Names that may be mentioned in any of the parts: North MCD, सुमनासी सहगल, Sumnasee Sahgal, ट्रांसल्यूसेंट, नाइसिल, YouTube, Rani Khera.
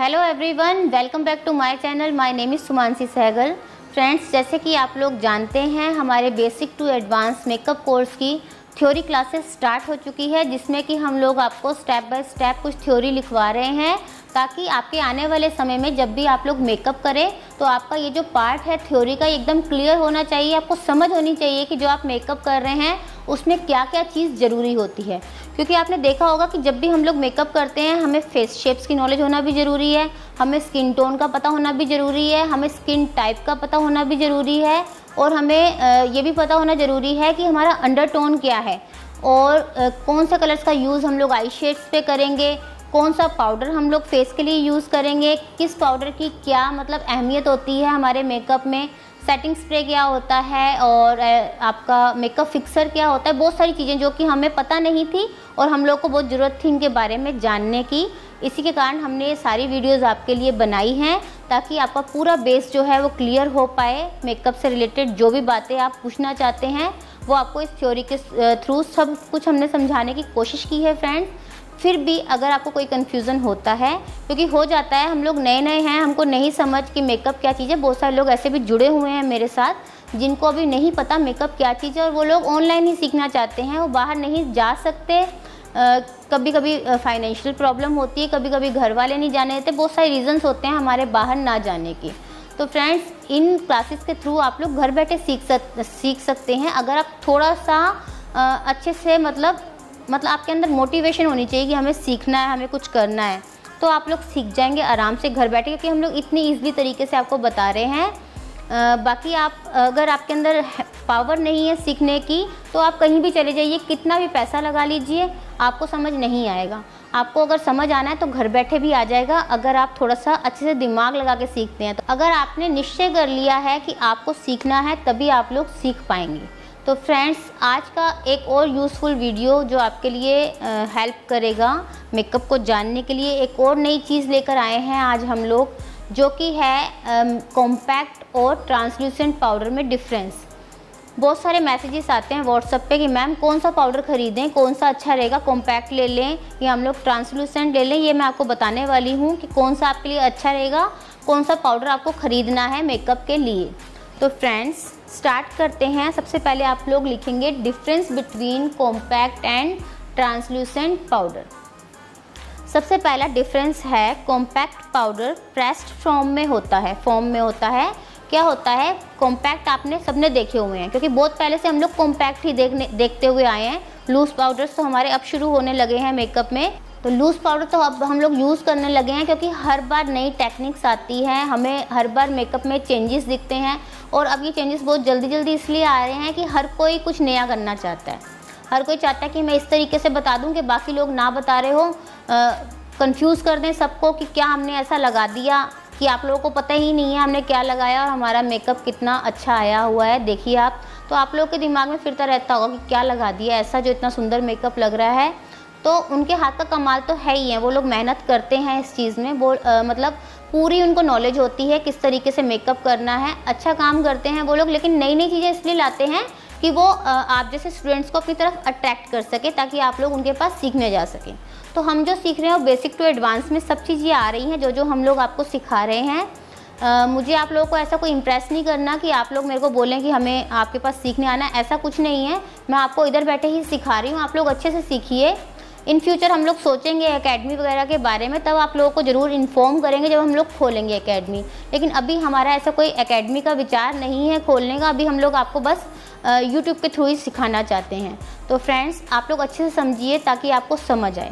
Hello everyone, welcome back to my channel. My name is Sumansi Sehgal. Friends, जैसे कि आप लोग जानते हैं, हमारे basic to advance makeup course की थ्योरी क्लासेस स्टार्ट हो चुकी है, जिसमें कि हम लोग आपको स्टेप बाय स्टेप कुछ थ्योरी लिखवा रहे हैं, ताकि आपके आने वाले समय में जब भी आप लोग मेकअप करें तो आपका ये जो पार्ट है थ्योरी का एकदम क्लियर होना चाहिए। आपको समझ होनी चाहिए कि जो आप मेकअप कर रहे हैं उसमें क्या क्या चीज़ ज़रूरी होती है, क्योंकि आपने देखा होगा कि जब भी हम लोग मेकअप करते हैं हमें फेस शेप्स की नॉलेज होना भी ज़रूरी है, हमें स्किन टोन का पता होना भी ज़रूरी है, हमें स्किन टाइप का पता होना भी ज़रूरी है, और हमें ये भी पता होना ज़रूरी है कि हमारा अंडरटोन क्या है और कौन सा कलर्स का यूज़ हम लोग आई शेड्स पे करेंगे, कौन सा पाउडर हम लोग फेस के लिए यूज़ करेंगे, किस पाउडर की क्या मतलब अहमियत होती है हमारे मेकअप में, सेटिंग स्प्रे क्या होता है और आपका मेकअप फिक्सर क्या होता है। बहुत सारी चीज़ें जो कि हमें पता नहीं थी और हम लोग को बहुत ज़रूरत थी इनके बारे में जानने की। इसी के कारण हमने ये सारी वीडियोस आपके लिए बनाई हैं, ताकि आपका पूरा बेस जो है वो क्लियर हो पाए। मेकअप से रिलेटेड जो भी बातें आप पूछना चाहते हैं वो आपको इस थ्योरी के थ्रू सब कुछ हमने समझाने की कोशिश की है। फ्रेंड्स, फिर भी अगर आपको कोई कन्फ्यूज़न होता है, क्योंकि हो जाता है, हम लोग नए नए हैं, हमको नहीं समझ कि मेकअप क्या चीज़ है। बहुत सारे लोग ऐसे भी जुड़े हुए हैं मेरे साथ जिनको अभी नहीं पता मेकअप क्या चीज़ है, और वो लोग ऑनलाइन ही सीखना चाहते हैं, वो बाहर नहीं जा सकते। कभी कभी फाइनेंशियल प्रॉब्लम होती है, कभी कभी घर वाले नहीं जाने देते, बहुत सारे रीज़न्स होते हैं हमारे बाहर ना जाने के। तो फ्रेंड्स, इन क्लासेस के थ्रू आप लोग घर बैठे सीख सकते हैं, अगर आप थोड़ा सा अच्छे से मतलब आपके अंदर मोटिवेशन होनी चाहिए कि हमें सीखना है, हमें कुछ करना है, तो आप लोग सीख जाएंगे आराम से घर बैठे, क्योंकि हम लोग इतनी ईज़ली तरीके से आपको बता रहे हैं। बाकी आप अगर आपके अंदर पावर नहीं है सीखने की, तो आप कहीं भी चले जाइए, कितना भी पैसा लगा लीजिए, आपको समझ नहीं आएगा। आपको अगर समझ आना है तो घर बैठे भी आ जाएगा, अगर आप थोड़ा सा अच्छे से दिमाग लगा के सीखते हैं। तो अगर आपने निश्चय कर लिया है कि आपको सीखना है, तभी आप लोग सीख पाएंगे। तो फ्रेंड्स, आज का एक और यूज़फुल वीडियो जो आपके लिए हेल्प करेगा मेकअप को जानने के लिए, एक और नई चीज़ लेकर आए हैं आज हम लोग, जो कि है कॉम्पैक्ट और ट्रांसल्यूसेंट पाउडर में डिफरेंस। बहुत सारे मैसेजेस आते हैं व्हाट्सएप पे कि मैम कौन सा पाउडर ख़रीदें, कौन सा अच्छा रहेगा, कॉम्पैक्ट ले लें या हम लोग ट्रांसल्यूसेंट ले लें। ये मैं आपको बताने वाली हूँ कि कौन सा आपके लिए अच्छा रहेगा, कौन सा पाउडर आपको ख़रीदना है मेकअप के लिए। तो फ्रेंड्स, स्टार्ट करते हैं। सबसे पहले आप लोग लिखेंगे difference between compact and ट्रांसल्यूसेंट powder. सबसे पहला डिफरेंस है, कॉम्पैक्ट पाउडर प्रेस्ड फॉर्म में होता है। क्या होता है कॉम्पैक्ट? आपने सबने देखे हुए हैं, क्योंकि बहुत पहले से हम लोग कॉम्पैक्ट ही देखते हुए आए हैं। लूज़ पाउडर्स तो हमारे अब शुरू होने लगे हैं मेकअप में, तो लूज़ पाउडर तो अब हम लोग यूज़ करने लगे हैं, क्योंकि हर बार नई टेक्निक्स आती हैं, हमें हर बार मेकअप में चेंजेस दिखते हैं, और अब ये चेंजेस बहुत जल्दी इसलिए आ रहे हैं कि हर कोई कुछ नया करना चाहता है। हर कोई चाहता है कि मैं इस तरीके से बता दूं कि बाकी लोग ना बता रहे हो, कंफ्यूज कर दें सबको कि क्या हमने ऐसा लगा दिया कि आप लोगों को पता ही नहीं है हमने क्या लगाया और हमारा मेकअप कितना अच्छा आया हुआ है। देखिए आप, तो आप लोग के दिमाग में फिरता रहता होगा कि क्या लगा दिया ऐसा जो इतना सुंदर मेकअप लग रहा है। तो उनके हाथ का कमाल तो है ही है, वो लोग मेहनत करते हैं इस चीज़ में, वो मतलब पूरी उनको नॉलेज होती है किस तरीके से मेकअप करना है, अच्छा काम करते हैं वो लोग। लेकिन नई नई चीज़ें इसलिए लाते हैं कि वो आप जैसे स्टूडेंट्स को अपनी तरफ अट्रैक्ट कर सके, ताकि आप लोग उनके पास सीखने जा सकें। तो हम जो सीख रहे हैं वो बेसिक टू एडवांस में सब चीज़ें आ रही हैं, जो हम लोग आपको सिखा रहे हैं। मुझे आप लोगों को ऐसा कोई इम्प्रेस नहीं करना कि आप लोग मेरे को बोलें कि हमें आपके पास सीखने आना है, ऐसा कुछ नहीं है। मैं आपको इधर बैठे ही सिखा रही हूँ, आप लोग अच्छे से सीखिए। इन फ्यूचर हम लोग सोचेंगे एकेडमी वगैरह के बारे में, तब आप लोगों को ज़रूर इन्फॉर्म करेंगे जब हम लोग खोलेंगे एकेडमी। लेकिन अभी हमारा ऐसा कोई एकेडमी का विचार नहीं है खोलने का, अभी हम लोग आपको बस YouTube के थ्रू ही सिखाना चाहते हैं। तो फ्रेंड्स, आप लोग अच्छे से समझिए ताकि आपको समझ आए।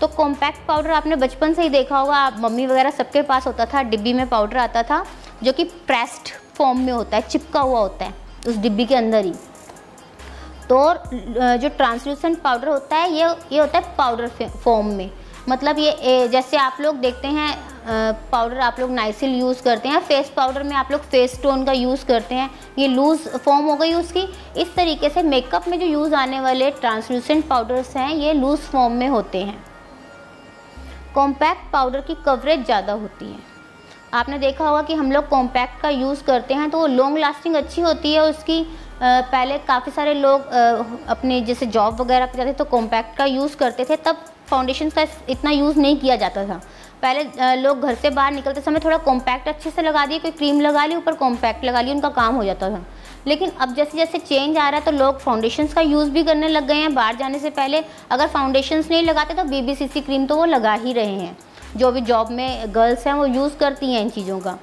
तो कॉम्पैक्ट पाउडर आपने बचपन से ही देखा होगा, आप मम्मी वगैरह सबके पास होता था, डिब्बी में पाउडर आता था जो कि प्रेस्ड फॉर्म में होता है, चिपका हुआ होता है उस डिब्बी के अंदर ही। और जो ट्रांसल्यूसेंट पाउडर होता है ये होता है पाउडर फॉर्म में, मतलब ये जैसे आप लोग देखते हैं पाउडर आप लोग नाइसिल यूज़ करते हैं, फेस पाउडर में आप लोग फेस टोन का यूज़ करते हैं, ये लूज़ फॉर्म हो गई उसकी। इस तरीके से मेकअप में जो यूज़ आने वाले ट्रांसल्यूसेंट पाउडर्स हैं ये लूज़ फॉर्म में होते हैं। कॉम्पैक्ट पाउडर की कवरेज ज़्यादा होती है, आपने देखा होगा कि हम लोग कॉम्पैक्ट का यूज़ करते हैं तो वो लॉन्ग लास्टिंग अच्छी होती है उसकी। पहले काफ़ी सारे लोग अपने जैसे जॉब वगैरह पे जाते तो कॉम्पैक्ट का यूज़ करते थे, तब फाउंडेशन का इतना यूज़ नहीं किया जाता था। पहले लोग घर से बाहर निकलते समय थोड़ा कॉम्पैक्ट अच्छे से लगा दिए, कोई क्रीम लगा ली, ऊपर कॉम्पैक्ट लगा ली, उनका काम हो जाता था। लेकिन अब जैसे जैसे चेंज आ रहा है तो लोग फाउंडेशंस का यूज़ भी करने लग गए हैं। बाहर जाने से पहले अगर फाउंडेशंस नहीं लगाते तो बीबीसीसी क्रीम तो वो लगा ही रहे हैं, जो भी जॉब में गर्ल्स हैं वो यूज़ करती हैं इन चीज़ों का।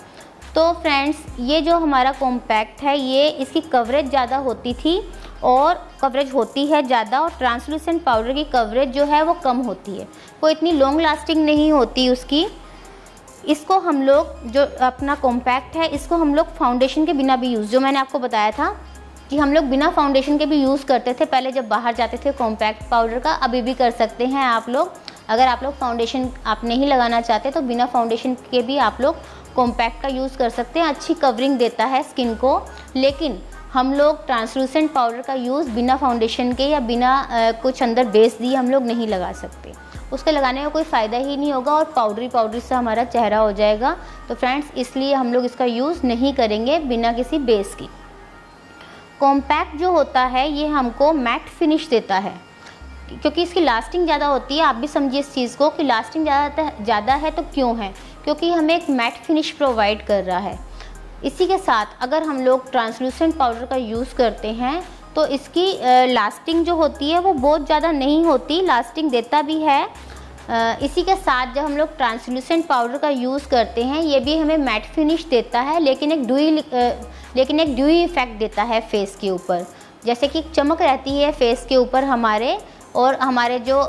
तो फ्रेंड्स, ये जो हमारा कॉम्पैक्ट है, ये इसकी कवरेज ज़्यादा होती थी और कवरेज होती है ज़्यादा, और ट्रांसलूसेंट पाउडर की कवरेज जो है वो कम होती है, वो इतनी लॉन्ग लास्टिंग नहीं होती उसकी। इसको हम लोग जो अपना कॉम्पैक्ट है इसको हम लोग फाउंडेशन के बिना भी यूज़, जो मैंने आपको बताया था कि हम लोग बिना फाउंडेशन के भी यूज़ करते थे पहले जब बाहर जाते थे कॉम्पैक्ट पाउडर का, अभी भी कर सकते हैं आप लोग। अगर आप लोग फाउंडेशन आप नहीं लगाना चाहते तो बिना फाउंडेशन के भी आप लोग कॉम्पैक्ट का यूज़ कर सकते हैं, अच्छी कवरिंग देता है स्किन को। लेकिन हम लोग ट्रांसलूसेंट पाउडर का यूज़ बिना फाउंडेशन के या बिना कुछ अंदर बेस दिए हम लोग नहीं लगा सकते, उसके लगाने का कोई फ़ायदा ही नहीं होगा और पाउडरी पाउडरी सा हमारा चेहरा हो जाएगा। तो फ्रेंड्स, इसलिए हम लोग इसका यूज़ नहीं करेंगे बिना किसी बेस की। कॉम्पैक्ट जो होता है ये हमको मैट फिनिश देता है, क्योंकि इसकी लास्टिंग ज़्यादा होती है। आप भी समझिए इस चीज़ को कि लास्टिंग ज़्यादा है तो क्यों है, क्योंकि हमें एक मैट फिनिश प्रोवाइड कर रहा है। इसी के साथ अगर हम लोग ट्रांसलूसेंट पाउडर का यूज़ करते हैं तो इसकी लास्टिंग जो होती है वो बहुत ज़्यादा नहीं होती, लास्टिंग देता भी है। इसी के साथ जब हम लोग ट्रांसलूसेंट पाउडर का यूज़ करते हैं ये भी हमें मैट फिनिश देता है, लेकिन एक ड्यूई इफ़ेक्ट देता है फेस के ऊपर, जैसे कि चमक रहती है फेस के ऊपर हमारे, और हमारे जो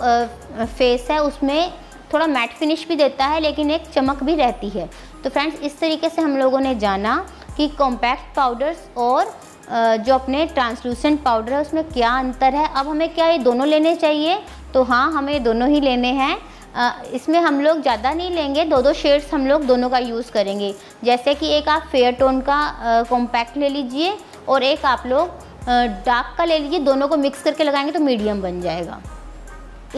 फेस है उसमें थोड़ा मैट फिनिश भी देता है लेकिन एक चमक भी रहती है। तो फ्रेंड्स, इस तरीके से हम लोगों ने जाना कि कॉम्पैक्ट पाउडर्स और जो अपने ट्रांसलूसेंट पाउडर है उसमें क्या अंतर है। अब हमें क्या ये दोनों लेने चाहिए? तो हाँ, हमें ये दोनों ही लेने हैं। इसमें हम लोग ज़्यादा नहीं लेंगे, दो दो शेड्स हम लोग दोनों का यूज़ करेंगे। जैसे कि एक आप फेयर टोन का कॉम्पैक्ट ले लीजिए और एक आप लोग डार्क का ले लीजिए, दोनों को मिक्स करके लगाएंगे तो मीडियम बन जाएगा।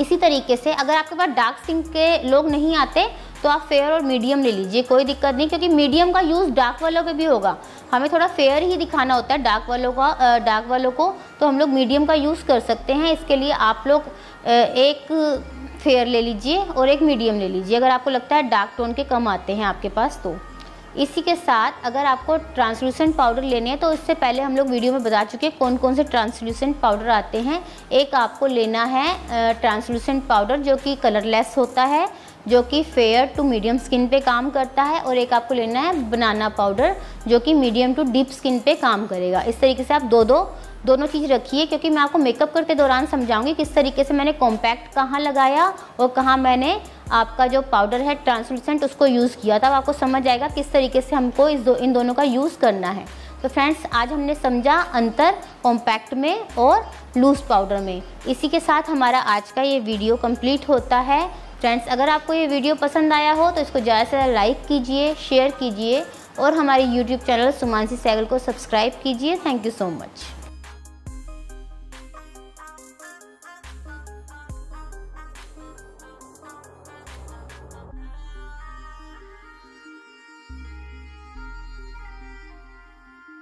इसी तरीके से अगर आपके पास डार्क स्किन के लोग नहीं आते तो आप फेयर और मीडियम ले लीजिए, कोई दिक्कत नहीं, क्योंकि मीडियम का यूज़ डार्क वालों पे भी होगा। हमें थोड़ा फेयर ही दिखाना होता है डार्क वालों को, तो हम लोग मीडियम का यूज़ कर सकते हैं। इसके लिए आप लोग एक फेयर ले लीजिए और एक मीडियम ले लीजिए, अगर आपको लगता है डार्क टोन के कम आते हैं आपके पास तो। इसी के साथ अगर आपको ट्रांसलूसेंट पाउडर लेने हैं तो इससे पहले हम लोग वीडियो में बता चुके हैं कौन कौन से ट्रांसलूसेंट पाउडर आते हैं। एक आपको लेना है ट्रांसलूसेंट पाउडर जो कि कलरलेस होता है, जो कि फेयर टू मीडियम स्किन पे काम करता है, और एक आपको लेना है बनाना पाउडर जो कि मीडियम टू डीप स्किन पे काम करेगा। इस तरीके से आप दोनों चीज़ रखिए, क्योंकि मैं आपको मेकअप करके दौरान समझाऊंगी किस तरीके से मैंने कॉम्पैक्ट कहाँ लगाया और कहाँ मैंने आपका जो पाउडर है ट्रांसलूसेंट उसको यूज़ किया था। आपको समझ आएगा किस तरीके से हमको इन दोनों का यूज़ करना है। तो फ्रेंड्स, आज हमने समझा अंतर कॉम्पैक्ट में और लूज़ पाउडर में। इसी के साथ हमारा आज का ये वीडियो कंप्लीट होता है। फ्रेंड्स, अगर आपको ये वीडियो पसंद आया हो तो इसको ज़्यादा से ज़्यादा लाइक कीजिए, शेयर कीजिए और हमारे YouTube चैनल सुमनासी सहगल को सब्सक्राइब कीजिए। Thank you so much.